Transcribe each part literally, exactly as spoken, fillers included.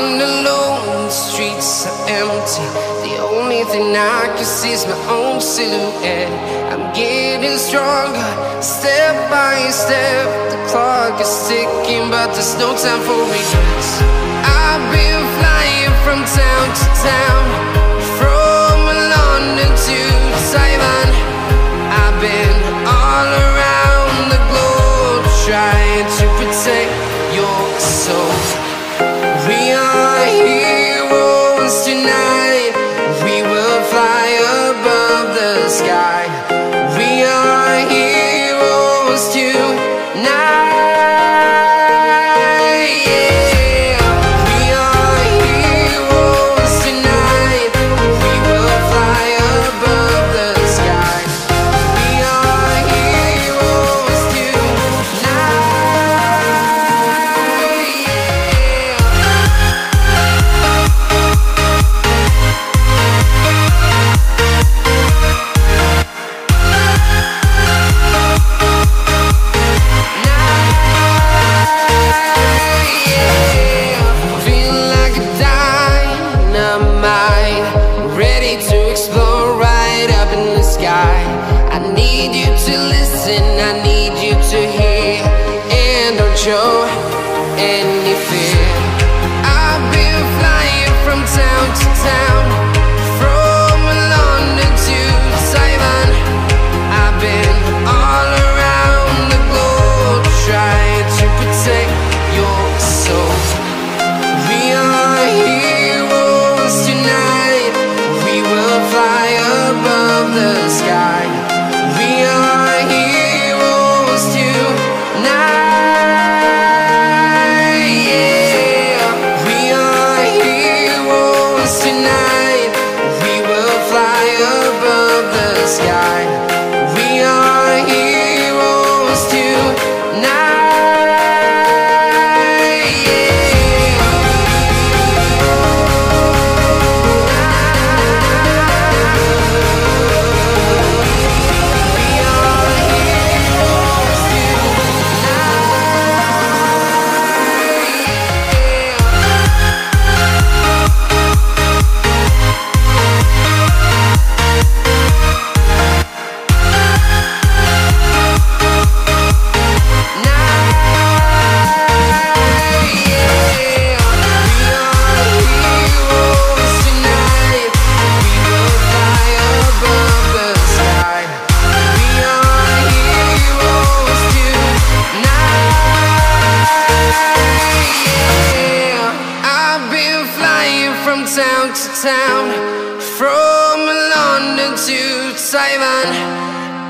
walking alone, the streets are empty. The only thing I can see is my own silhouette. I'm getting stronger, step by step. The clock is ticking, but there's no time for regrets. I've been flying from town to town, from London to Taiwan. I've been all around the globe, trying to protect your soul. We are heroes tonight. We will fly above the sky. We are heroes tonight.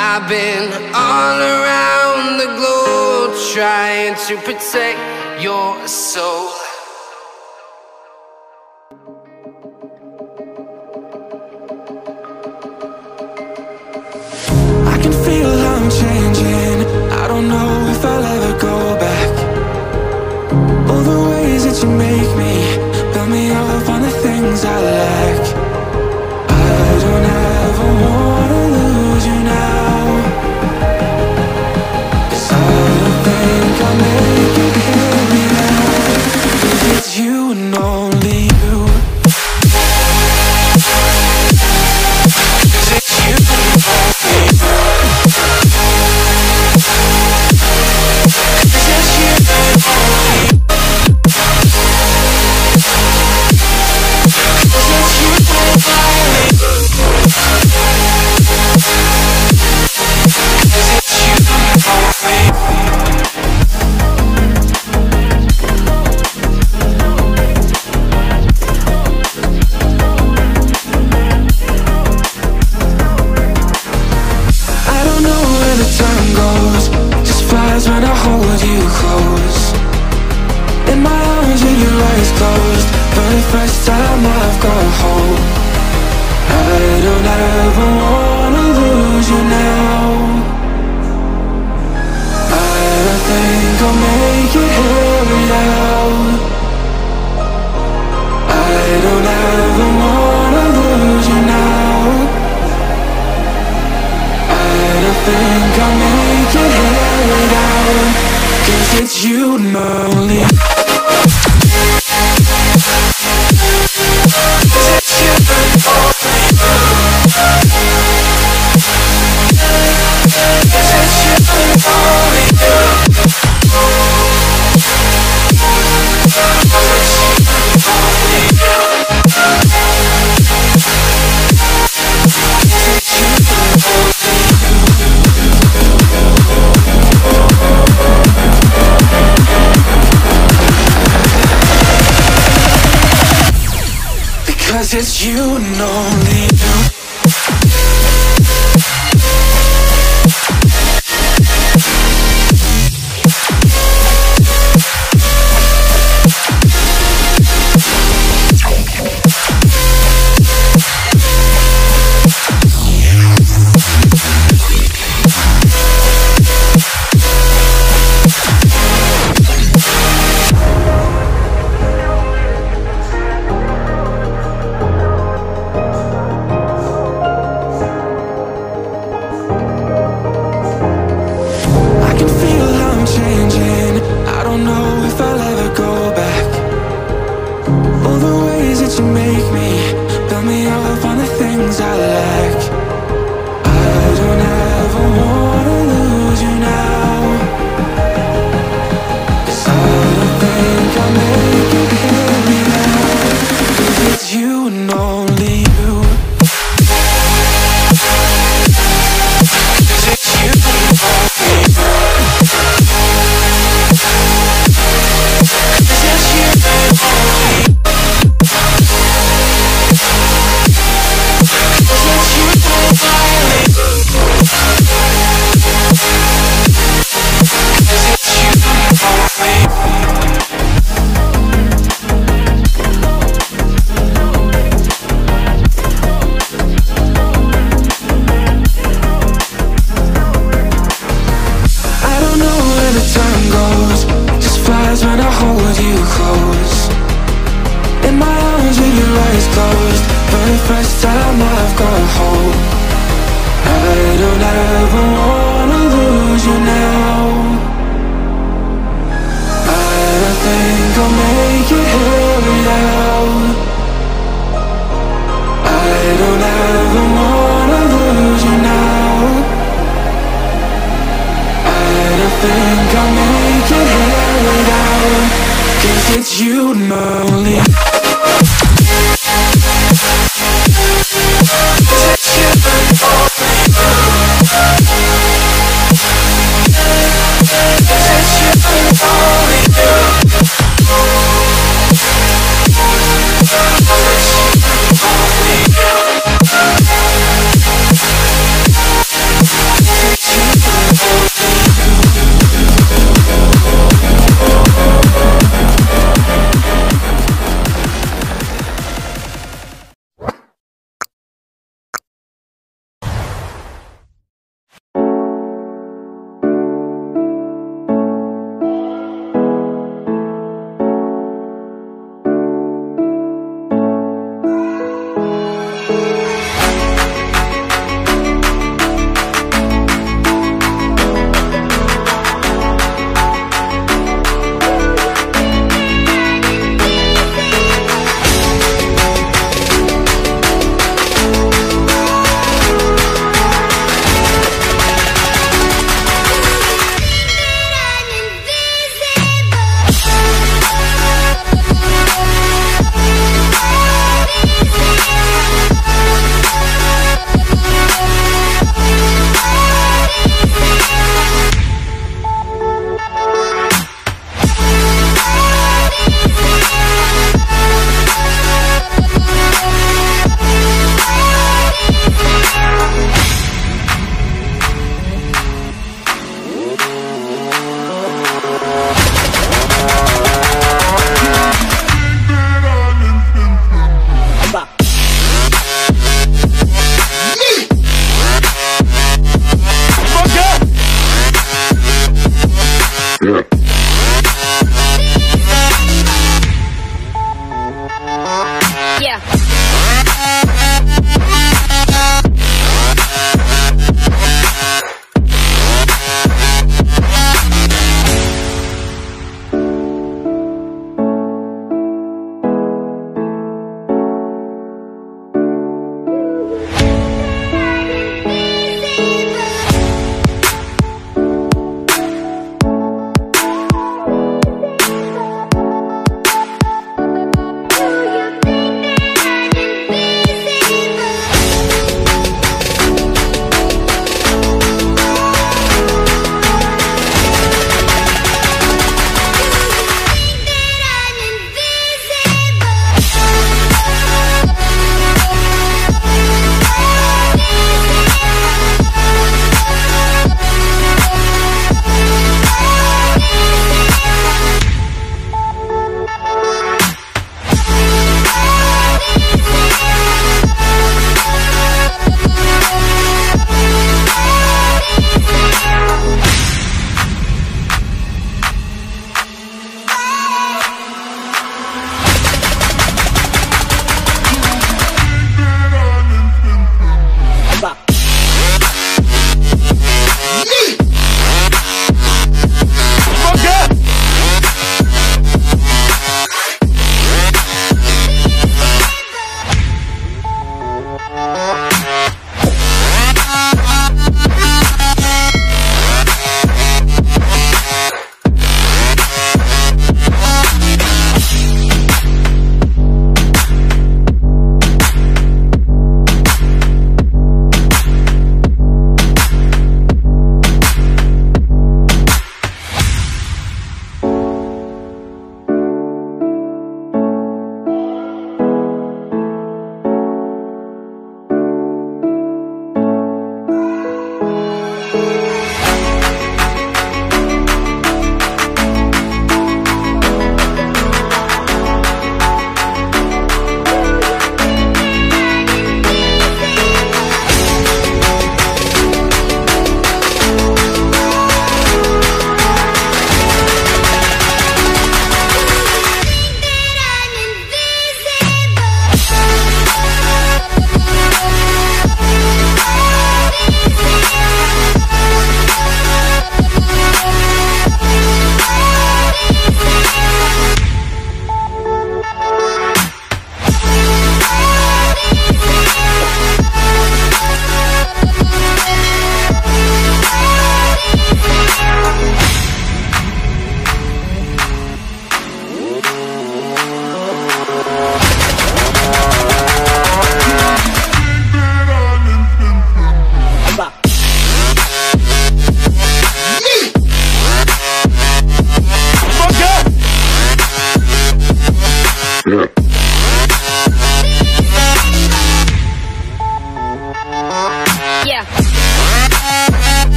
I've been all around the globe, trying to protect your soul. I can feel I'm changing. I don't know if I'll ever go back. All the ways that you make me, build me up on the things I lack. I don't ever wanna lose you now. I'll make it hear me now, 'cause it's you and only you. It's you and only. 'cause it's you and only you. It's you and only.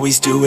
always do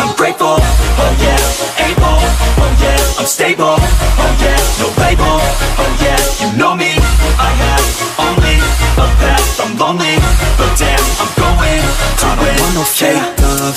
I'm grateful, oh yeah, able, oh yeah, I'm stable, oh yeah, no label, oh yeah, you know me. I have only a path, I'm lonely, but damn, I'm going to win. I don't want no fake love,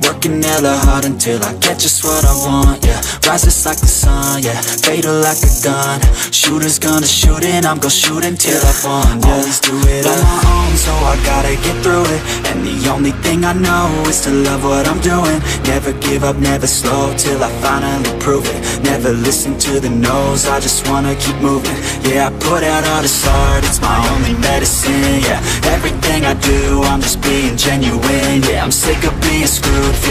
Working hella hard until I get just what I want, yeah. Rises like the sun, yeah, fatal like a gun. Shooters gonna shoot and I'm gonna shoot until I find, yeah. Always do it on my own, so I gotta get through it. And the only thing I know is to love what I'm doing. Never give up, never slow, till I finally prove it. Never listen to the no's, I just wanna keep moving. Yeah, I put out all this art, it's my only medicine, yeah. Everything I do, I'm just being genuine, yeah. I'm sick of being screwed,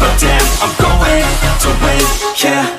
but damn, I'm going to win, yeah.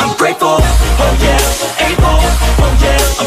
I'm grateful, oh yeah, able, oh yeah, I'm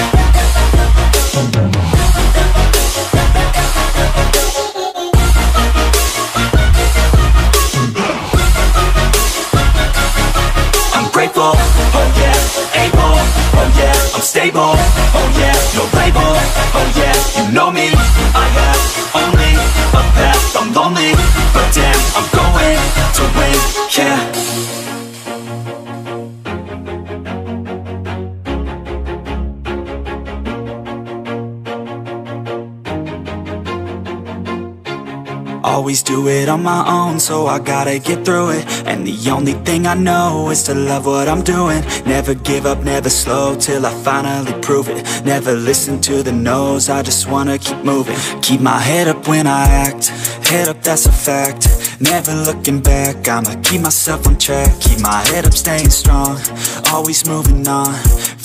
Oh yeah, able, oh yeah, I'm stable, oh yeah, no label, oh yeah, you know me. I have only a path, I'm lonely, but damn, I'm going to win, yeah. Always do it on my own, so I gotta get through it. And the only thing I know is to love what I'm doing. Never give up, never slow, till I finally prove it. Never listen to the no's, I just wanna keep moving. Keep my head up when I act, head up, that's a fact. Never looking back, I'ma keep myself on track. Keep my head up, staying strong, always moving on.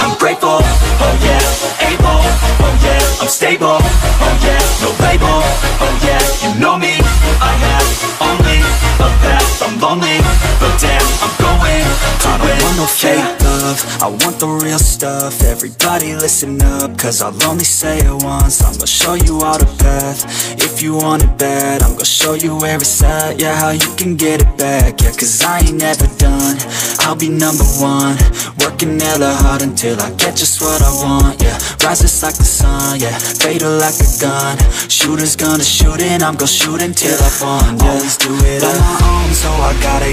I'm grateful, oh yeah, able, oh yeah, I'm stable, oh yeah, no label, oh yeah, you know me. I have only a path, I'm lonely, but damn, I'm going to win. I don't want no fake love, I want the real stuff. Everybody listen up, cause I'll only say it once. I'm gonna show you all the path. If you want it bad, I'm gonna show you where it's at. Yeah, how you can get it back, yeah, cause I ain't never done. I'll be number one, working hella hard until I get just what I want, yeah. Rises like the sun, yeah, fatal like a gun. Shooters gonna shoot and I'm gonna shoot until I find. Yeah. Always do it on my own, so I gotta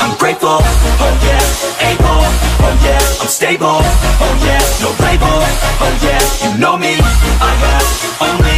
I'm grateful, oh yeah, able, oh yeah, I'm stable, oh yeah, no label, oh yeah, you know me. I have only